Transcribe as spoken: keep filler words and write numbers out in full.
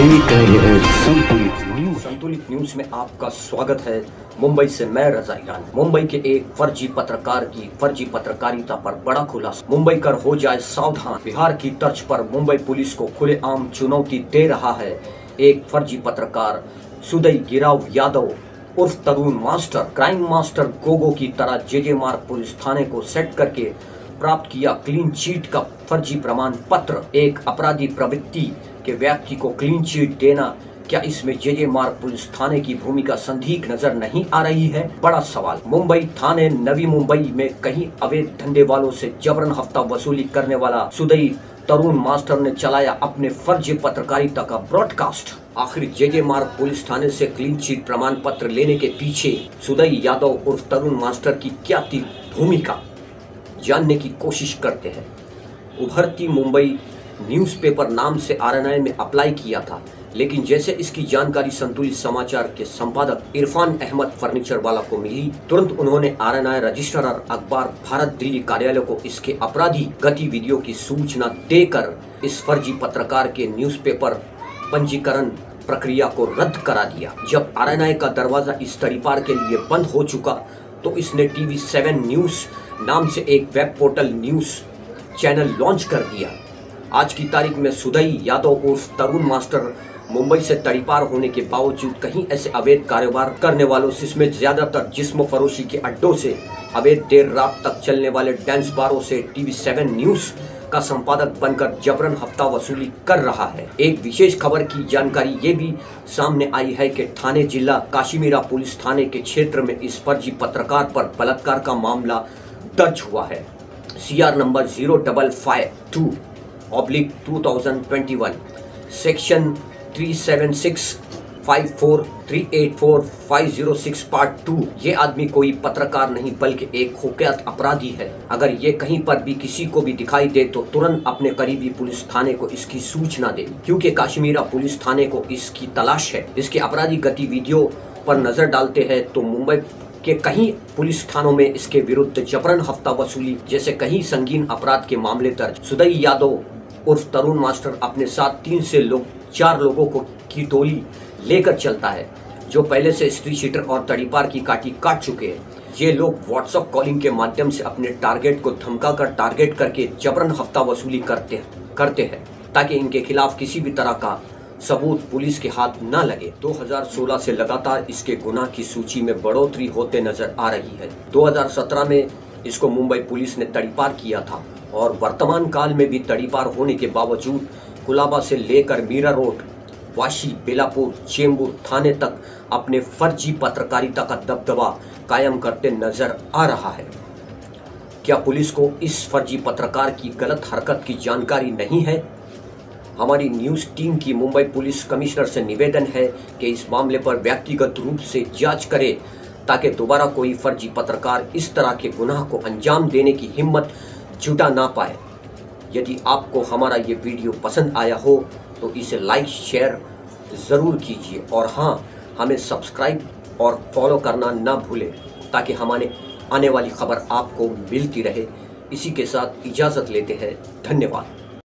संतुलित न्यूज में आपका स्वागत है। मुंबई से मैं रजा ईरान। मुंबई के एक फर्जी पत्रकार की फर्जी पत्रकारिता पर बड़ा खुलासा। मुंबई कर हो जाए सावधान। बिहार की तर्ज पर मुंबई पुलिस को खुलेआम चुनौती दे रहा है एक फर्जी पत्रकार सुदाई गिराव यादव उर्फ Tarun master. Crime master Gogo की तरह जेजे मार्ग पुलिस थाने को सेट करके प्राप्त किया क्लीन चीट का फर्जी प्रमाण पत्र। एक अपराधी प्रवृत्ति के व्यक्ति को क्लीन चीट देना, क्या इसमें जेजे मार्ग पुलिस थाने की भूमिका संदिग्ध नजर नहीं आ रही है? बड़ा सवाल। मुंबई थाने नवी मुंबई में कहीं अवैध धंधे वालों से जबरन हफ्ता वसूली करने वाला सुदाई तरुण मास्टर ने चलाया अपने फर्जी पत्रकारिता का ब्रॉडकास्ट। आखिर जेजे मार्ग पुलिस थाने से क्लीन चीट प्रमाण पत्र लेने के पीछे सुदाई यादव उर्फ तरुण मास्टर की क्या थी भूमिका, जानने की कोशिश करते हैं। उभरती मुंबई न्यूज़पेपर नाम से आर एन आई में अप्लाई किया था, लेकिन जैसे इसकी जानकारी संतुलित समाचार के संपादक इरफान अहमद फर्नीचरवाला को मिली, तुरंत उन्होंने आर एन आई रजिस्ट्रार अखबार भारत दिल्ली कार्यालय को इसके अपराधी गतिविधियों की सूचना देकर इस फर्जी पत्रकार के न्यूज़पेपर पंजीकरण प्रक्रिया को रद्द करा दिया। जब आर एन आई का दरवाजा इस तड़ीपार के लिए बंद हो चुका तो इसने टीवी सेवन न्यूज नाम से एक web portal news channel launch कर दिया। आज की तारीख में सुदाई यादव उर्फ तरुण मास्टर मुंबई से तड़ीपार होने के बावजूद कहीं ऐसे अवैध कारोबार करने वालों, जिसमें ज्यादातर जिस्म फरोशी के अड्डों से अवैध देर रात तक चलने वाले डांस बारों से टीवी सेवन न्यूज का संपादक बनकर जबरन हफ्ता वसूली कर रहा है। एक विशेष खबर की जानकारी ये भी सामने आई है कि ठाणे जिला काश्मीरा पुलिस थाने के क्षेत्र में इस फर्जी पत्रकार पर बलात्कार का मामला दर्ज हुआ है। C R number zero double five two oblique two thousand twenty one section three seven six five four three eight four five zero six part two. ये आदमी कोई पत्रकार नहीं बल्कि एक खुफियात अपराधी है। अगर ये कहीं पर भी किसी को भी दिखाई दे तो तुरंत अपने करीबी पुलिस थाने को इसकी सूचना दे, क्योंकि काश्मीरा पुलिस थाने को इसकी तलाश है। इसके अपराधी गतिविधियों पर नजर डालते हैं तो मुंबई के कहीं पुलिस थानों में इसके विरुद्ध जबरन हफ्ता वसूली जैसे कहीं संगीन अपराध के मामले दर्ज। सुदाई यादव उर्फ तरुण मास्टर अपने साथ तीन से लोग चार लोगों को की टोली लेकर चलता है जो पहले से स्ट्रीट शीटर और तड़ीपार की काटी काट चुके हैं। ये लोग व्हाट्सएप कॉलिंग के माध्यम से अपने टारगेट को धमकाकर टारगेट करके जबरन हफ्ता वसूली करते करते हैं ताकि इनके खिलाफ किसी भी तरह का सबूत पुलिस के हाथ न लगे। दो हज़ार सोलह से लगातार इसके गुनाह की सूची में बढ़ोतरी होते नजर आ रही है। दो हज़ार सत्रह में इसको मुंबई पुलिस ने तड़ीपार किया था और वर्तमान काल में भी तड़ीपार होने के बावजूद कुलाबा से लेकर मीरा रोड, वाशी, बेलापुर, चेंबूर थाने तक अपने फर्जी पत्रकारिता का दबदबा कायम करते नजर आ रहा है। क्या पुलिस को इस फर्जी पत्रकार की गलत हरकत की जानकारी नहीं है? हमारी न्यूज़ टीम की मुंबई पुलिस कमिश्नर से निवेदन है कि इस मामले पर व्यक्तिगत रूप से जांच करे ताकि दोबारा कोई फर्जी पत्रकार इस तरह के गुनाह को अंजाम देने की हिम्मत जुटा ना पाए। यदि आपको हमारा ये वीडियो पसंद आया हो तो इसे लाइक शेयर ज़रूर कीजिए और हाँ, हमें सब्सक्राइब और फॉलो करना ना भूलें ताकि हमारे आने वाली खबर आपको मिलती रहे। इसी के साथ इजाज़त लेते हैं। धन्यवाद।